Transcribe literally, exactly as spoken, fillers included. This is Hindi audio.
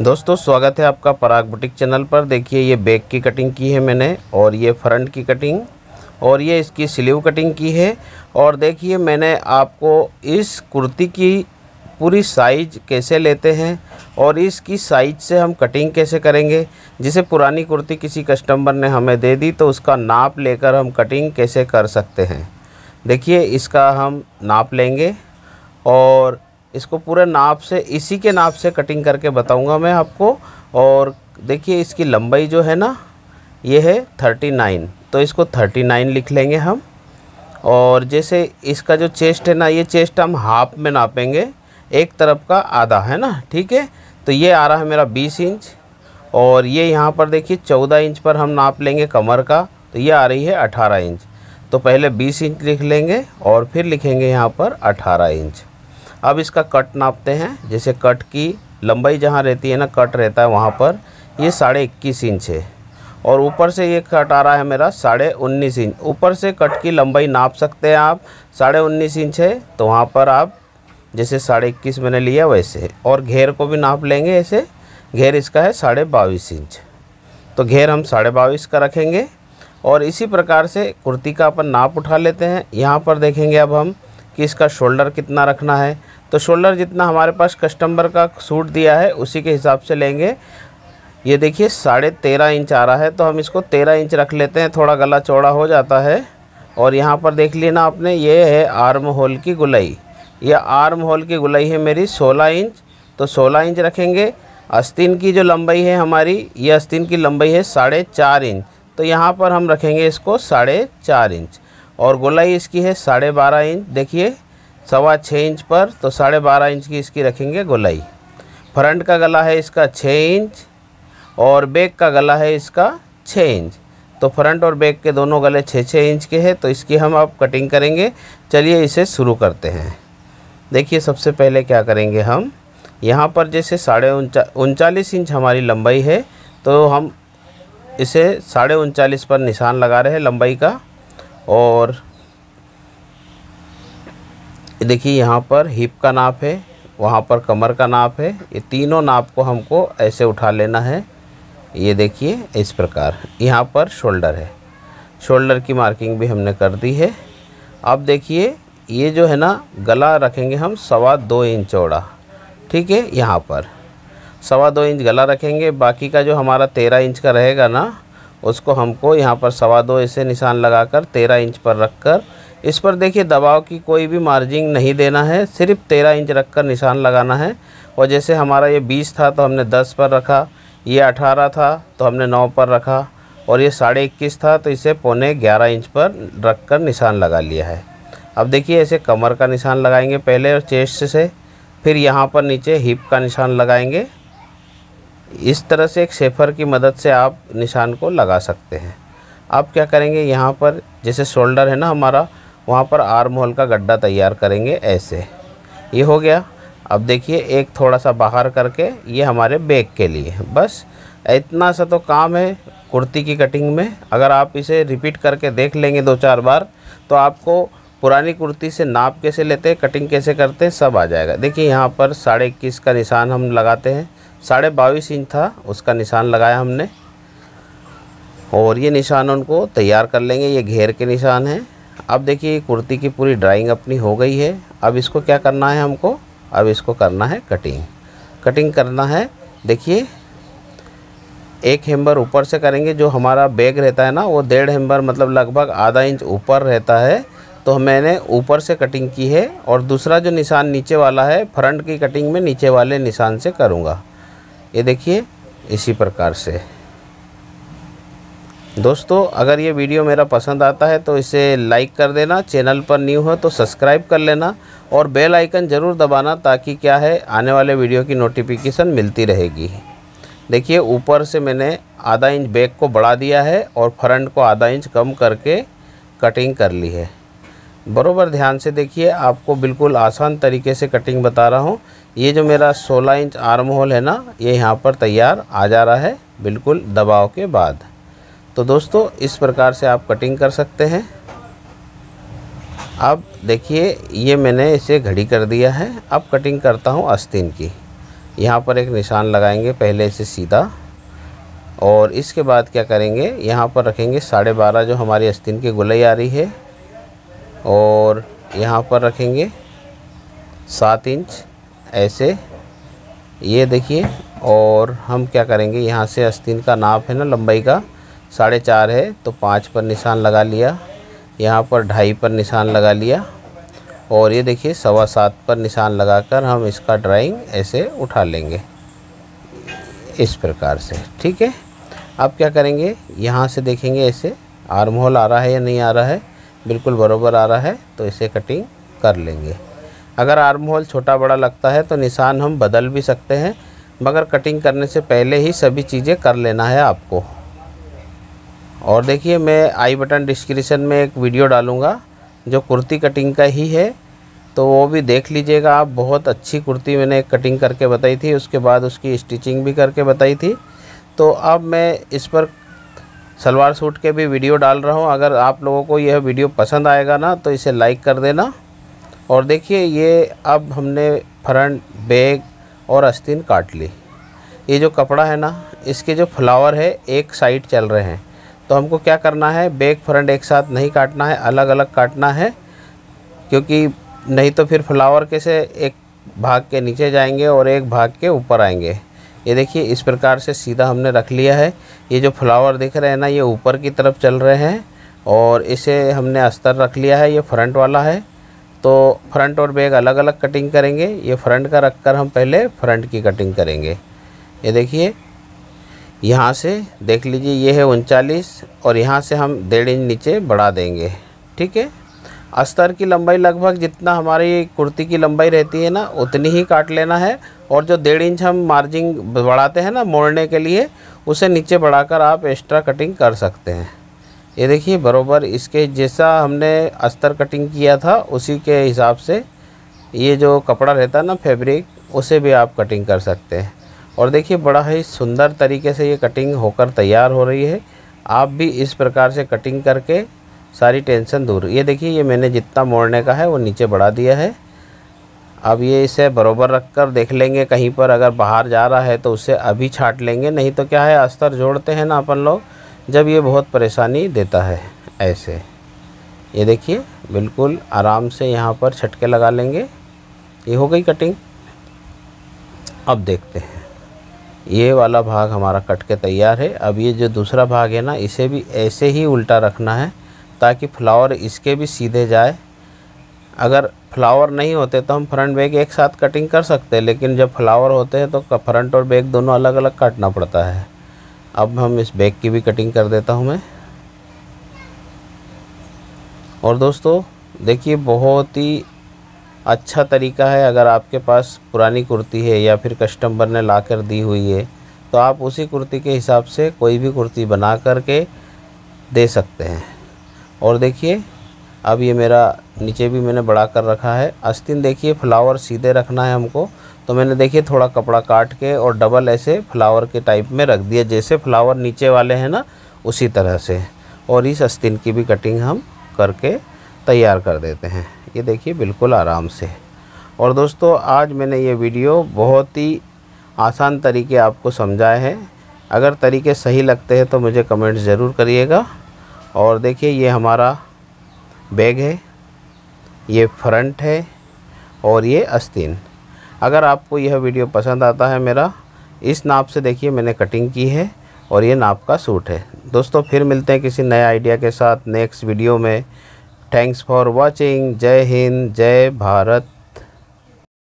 दोस्तों स्वागत है आपका पराग बुटीक चैनल पर। देखिए ये बैक की कटिंग की है मैंने, और ये फ्रंट की कटिंग, और ये इसकी स्लीव कटिंग की है। और देखिए मैंने आपको इस कुर्ती की पूरी साइज कैसे लेते हैं और इसकी साइज से हम कटिंग कैसे करेंगे। जिसे पुरानी कुर्ती किसी कस्टमर ने हमें दे दी तो उसका नाप लेकर हम कटिंग कैसे कर सकते हैं। देखिए इसका हम नाप लेंगे और इसको पूरे नाप से, इसी के नाप से कटिंग करके बताऊंगा मैं आपको। और देखिए इसकी लंबाई जो है ना, ये है उनतालीस, तो इसको उनतालीस लिख लेंगे हम। और जैसे इसका जो चेस्ट है ना, ये चेस्ट हम हाफ में नापेंगे, एक तरफ का आधा है ना, ठीक है। तो ये आ रहा है मेरा बीस इंच, और ये यहाँ पर देखिए चौदह इंच पर हम नाप लेंगे कमर का, तो ये आ रही है अठारह इंच। तो पहले बीस इंच लिख लेंगे और फिर लिखेंगे यहाँ पर अठारह इंच। अब इसका कट नापते हैं। जैसे कट की लंबाई जहाँ रहती है ना, कट रहता है वहाँ पर, ये साढ़े इक्कीस इंच है। और ऊपर से ये कट आ रहा है मेरा साढ़े उन्नीस इंच। ऊपर से कट की लंबाई नाप सकते हैं आप, साढ़े उन्नीस इंच है तो वहाँ पर आप जैसे साढ़े इक्कीस मैंने लिया वैसे। और घेर को भी नाप लेंगे ऐसे। घेर इसका है साढ़े बाईस इंच, तो घेर हम साढ़े बाईस का रखेंगे। और इसी प्रकार से कुर्ती का अपन नाप उठा लेते हैं। यहाँ पर देखेंगे अब हम कि इसका शोल्डर कितना रखना है। तो शोल्डर जितना हमारे पास कस्टमर का सूट दिया है उसी के हिसाब से लेंगे। ये देखिए साढ़े तेरह इंच आ रहा है, तो हम इसको तेरह इंच रख लेते हैं। थोड़ा गला चौड़ा हो जाता है। और यहाँ पर देख लिया ना आपने, ये है आर्म होल की गुलाई। यह आर्म होल की गुलाई है मेरी सोलह इंच, तो सोलह इंच रखेंगे। आस्तीन की जो लंबाई है हमारी, ये आस्तीन की लंबाई है साढ़े चार इंच, तो यहाँ पर हम रखेंगे इसको साढ़े चार इंच। और गोलाई इसकी है साढ़े बारह इंच, देखिए सवा छः इंच पर, तो साढ़े बारह इंच की इसकी रखेंगे गोलाई। फ्रंट का गला है इसका छः इंच और बैक का गला है इसका छः इंच, तो फ्रंट और बैक के दोनों गले छः छः इंच के हैं। तो इसकी हम आप कटिंग करेंगे। चलिए इसे शुरू करते हैं। देखिए सबसे पहले क्या करेंगे हम, यहाँ पर जैसे साढ़े उनचा उनचालीस इंच हमारी लंबाई है, तो हम इसे साढ़े उनचालीस पर निशान लगा रहे हैं लंबाई का। और देखिए यहाँ पर हिप का नाप है, वहाँ पर कमर का नाप है। ये तीनों नाप को हमको ऐसे उठा लेना है। ये देखिए इस प्रकार। यहाँ पर शोल्डर है, शोल्डर की मार्किंग भी हमने कर दी है। अब देखिए ये जो है ना, गला रखेंगे हम सवा दो इंच चौड़ा, ठीक है। यहाँ पर सवा दो इंच गला रखेंगे। बाकी का जो हमारा तेरह इंच का रहेगा ना, उसको हमको यहाँ पर सवा दो ऐसे निशान लगाकर तेरह इंच पर रखकर, इस पर देखिए दबाव की कोई भी मार्जिन नहीं देना है, सिर्फ तेरह इंच रखकर निशान लगाना है। और जैसे हमारा ये बीस था तो हमने दस पर रखा, ये अठारह था तो हमने नौ पर रखा, और ये साढ़े इक्कीस था तो इसे पौने ग्यारह इंच पर रखकर निशान लगा लिया है। अब देखिए ऐसे कमर का निशान लगाएंगे पहले और चेस्ट से, फिर यहाँ पर नीचे हिप का निशान लगाएंगे। इस तरह से एक शेफर की मदद से आप निशान को लगा सकते हैं। आप क्या करेंगे, यहाँ पर जैसे शोल्डर है ना हमारा, वहाँ पर आर्म होल का गड्ढा तैयार करेंगे ऐसे। ये हो गया। अब देखिए एक थोड़ा सा बाहर करके, ये हमारे बैक के लिए। बस इतना सा तो काम है कुर्ती की कटिंग में। अगर आप इसे रिपीट करके देख लेंगे दो चार बार, तो आपको पुरानी कुर्ती से नाप कैसे लेते हैं, कटिंग कैसे करते हैं, सब आ जाएगा। देखिए यहाँ पर साढ़े इक्कीस का निशान हम लगाते हैं, साढ़े बाईस इंच था उसका निशान लगाया हमने। और ये निशान उनको तैयार कर लेंगे, ये घेर के निशान हैं। अब देखिए कुर्ती की पूरी ड्राइंग अपनी हो गई है। अब इसको क्या करना है हमको, अब इसको करना है कटिंग। कटिंग करना है, देखिए एक हेम्बर ऊपर से करेंगे। जो हमारा बैग रहता है ना, वो डेढ़ हेम्बर मतलब लगभग आधा इंच ऊपर रहता है, तो मैंने ऊपर से कटिंग की है। और दूसरा जो निशान नीचे वाला है, फ्रंट की कटिंग में नीचे वाले निशान से करूँगा। ये देखिए इसी प्रकार से। दोस्तों अगर ये वीडियो मेरा पसंद आता है तो इसे लाइक कर देना, चैनल पर न्यू हो तो सब्सक्राइब कर लेना, और बेल आइकन ज़रूर दबाना, ताकि क्या है आने वाले वीडियो की नोटिफिकेशन मिलती रहेगी। देखिए ऊपर से मैंने आधा इंच बैक को बढ़ा दिया है और फ्रंट को आधा इंच कम करके कटिंग कर ली है। बराबर ध्यान से देखिए, आपको बिल्कुल आसान तरीके से कटिंग बता रहा हूँ। ये जो मेरा सोलह इंच आर्म होल है ना, ये यहाँ पर तैयार आ जा रहा है बिल्कुल दबाव के बाद। तो दोस्तों इस प्रकार से आप कटिंग कर सकते हैं। अब देखिए ये मैंने इसे घड़ी कर दिया है। अब कटिंग करता हूँ आस्तीन की। यहाँ पर एक निशान लगाएंगे पहले से सीधा, और इसके बाद क्या करेंगे, यहाँ पर रखेंगे साढ़े बारह जो हमारी आस्तीन की गुलाई आ रही है, और यहाँ पर रखेंगे सात इंच ऐसे, ये देखिए। और हम क्या करेंगे, यहाँ से आस्तीन का नाप है ना लंबाई का साढ़े चार है, तो पाँच पर निशान लगा लिया, यहाँ पर ढाई पर निशान लगा लिया, और ये देखिए सवा सात पर निशान लगाकर हम इसका ड्राइंग ऐसे उठा लेंगे इस प्रकार से, ठीक है। अब क्या करेंगे, यहाँ से देखेंगे ऐसे आर्म होल आ रहा है या नहीं आ रहा है, बिल्कुल बराबर आ रहा है तो इसे कटिंग कर लेंगे। अगर आर्म होल छोटा बड़ा लगता है तो निशान हम बदल भी सकते हैं, मगर कटिंग करने से पहले ही सभी चीज़ें कर लेना है आपको। और देखिए मैं आई बटन डिस्क्रिप्शन में एक वीडियो डालूँगा जो कुर्ती कटिंग का ही है, तो वो भी देख लीजिएगा आप। बहुत अच्छी कुर्ती मैंने कटिंग करके बताई थी, उसके बाद उसकी स्टिचिंग भी करके बताई थी। तो अब मैं इस पर सलवार सूट के भी वीडियो डाल रहा हूँ, अगर आप लोगों को यह वीडियो पसंद आएगा ना तो इसे लाइक कर देना। और देखिए ये अब हमने फ्रंट बैक और आस्तीन काट ली। ये जो कपड़ा है ना, इसके जो फ्लावर है एक साइड चल रहे हैं, तो हमको क्या करना है, बैक फ्रंट एक साथ नहीं काटना है, अलग अलग काटना है, क्योंकि नहीं तो फिर फ्लावर कैसे एक भाग के नीचे जाएंगे और एक भाग के ऊपर आएंगे। ये देखिए इस प्रकार से सीधा हमने रख लिया है। ये जो फ्लावर दिख रहे हैं ना, ये ऊपर की तरफ चल रहे हैं, और इसे हमने अस्तर रख लिया है, ये फ्रंट वाला है। तो फ्रंट और बैक अलग अलग कटिंग करेंगे। ये फ्रंट का रख कर हम पहले फ्रंट की कटिंग करेंगे। ये देखिए यहाँ से देख लीजिए, ये है उनचालीस और यहाँ से हम डेढ़ इंच नीचे बढ़ा देंगे, ठीक है। अस्तर की लंबाई लगभग जितना हमारी कुर्ती की लंबाई रहती है ना, उतनी ही काट लेना है, और जो डेढ़ इंच हम मार्जिन बढ़ाते हैं ना मोड़ने के लिए, उसे नीचे बढ़ाकर आप एक्स्ट्रा कटिंग कर सकते हैं। ये देखिए बराबर इसके जैसा हमने अस्तर कटिंग किया था उसी के हिसाब से ये जो कपड़ा रहता है ना फैब्रिक, उसे भी आप कटिंग कर सकते हैं। और देखिए बड़ा ही सुंदर तरीके से ये कटिंग होकर तैयार हो रही है। आप भी इस प्रकार से कटिंग करके सारी टेंशन दूर। ये देखिए ये मैंने जितना मोड़ने का है वो नीचे बढ़ा दिया है। अब ये इसे बराबर रखकर देख लेंगे, कहीं पर अगर बाहर जा रहा है तो उसे अभी छाट लेंगे, नहीं तो क्या है अस्तर जोड़ते हैं ना अपन लोग जब, ये बहुत परेशानी देता है ऐसे। ये देखिए बिल्कुल आराम से यहाँ पर छटके लगा लेंगे। ये हो गई कटिंग। अब देखते हैं ये वाला भाग हमारा कट के तैयार है। अब ये जो दूसरा भाग है ना, इसे भी ऐसे ही उल्टा रखना है ताकि फ्लावर इसके भी सीधे जाए। अगर फ्लावर नहीं होते तो हम फ्रंट बैक एक साथ कटिंग कर सकते हैं, लेकिन जब फ्लावर होते हैं तो फ्रंट और बैक दोनों अलग अलग काटना पड़ता है। अब हम इस बैक की भी कटिंग कर देता हूं मैं। और दोस्तों देखिए बहुत ही अच्छा तरीका है। अगर आपके पास पुरानी कुर्ती है या फिर कस्टमर ने ला कर दी हुई है तो आप उसी कुर्ती के हिसाब से कोई भी कुर्ती बना कर के दे सकते हैं। और देखिए अब ये मेरा नीचे भी मैंने बढ़ा कर रखा है। आस्तीन देखिए फ्लावर सीधे रखना है हमको, तो मैंने देखिए थोड़ा कपड़ा काट के और डबल ऐसे फ्लावर के टाइप में रख दिया, जैसे फ्लावर नीचे वाले हैं ना उसी तरह से। और इस आस्तीन की भी कटिंग हम करके तैयार कर देते हैं। ये देखिए बिल्कुल आराम से। और दोस्तों आज मैंने ये वीडियो बहुत ही आसान तरीके आपको समझाए हैं। अगर तरीके सही लगते हैं तो मुझे कमेंट ज़रूर करिएगा। और देखिए ये हमारा बैग है, ये फ्रंट है और ये आस्तीन। अगर आपको यह वीडियो पसंद आता है मेरा, इस नाप से देखिए मैंने कटिंग की है और ये नाप का सूट है। दोस्तों फिर मिलते हैं किसी नए आइडिया के साथ नेक्स्ट वीडियो में। Thanks for watching. जय हिंद, जय भारत।